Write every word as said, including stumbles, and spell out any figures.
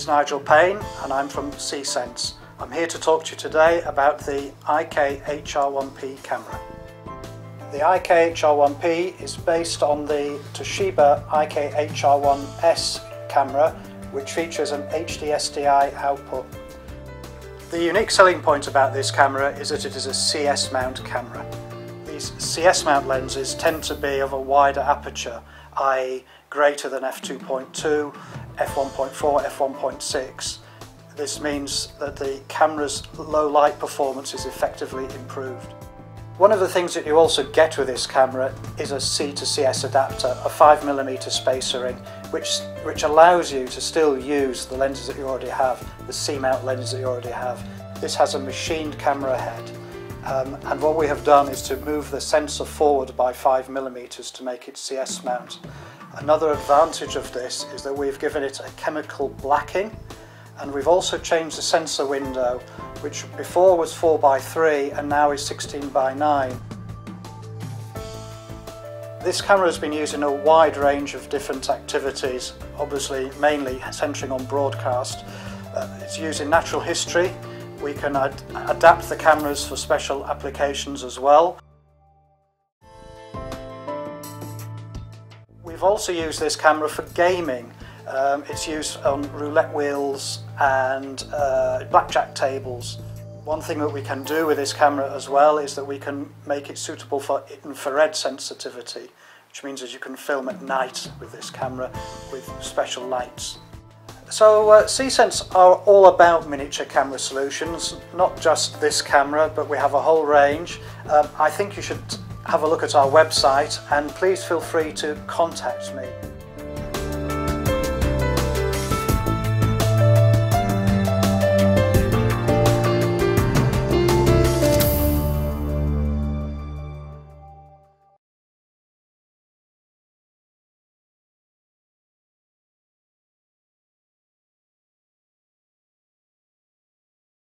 is Nigel Payne and I'm from SeeSense. I'm here to talk to you today about the I K H R one P camera. The I K H R one P is based on the Toshiba I K H R one S camera, which features an H D S D I output. The unique selling point about this camera is that it is a C S mount camera. These C S mount lenses tend to be of a wider aperture, that is greater than f two point two, f one point four, f one point six. This means that the camera's low light performance is effectively improved. One of the things that you also get with this camera is a C to C S adapter, a five millimeter spacer ring, which, which allows you to still use the lenses that you already have, the C mount lenses that you already have. This has a machined camera head, um, and what we have done is to move the sensor forward by five millimeters to make it C S mount. Another advantage of this is that we've given it a chemical blacking, and we've also changed the sensor window, which before was four by three and now is sixteen by nine. This camera has been used in a wide range of different activities, obviously mainly centering on broadcast. Uh, it's used in natural history. We can ad adapt the cameras for special applications as well. We've also used this camera for gaming. Um, it's used on roulette wheels and uh, blackjack tables. One thing that we can do with this camera as well is that we can make it suitable for infrared sensitivity, which means that you can film at night with this camera with special lights. So uh, SeeSense are all about miniature camera solutions, not just this camera, but we have a whole range. Um, I think you should have a look at our website and please feel free to contact me.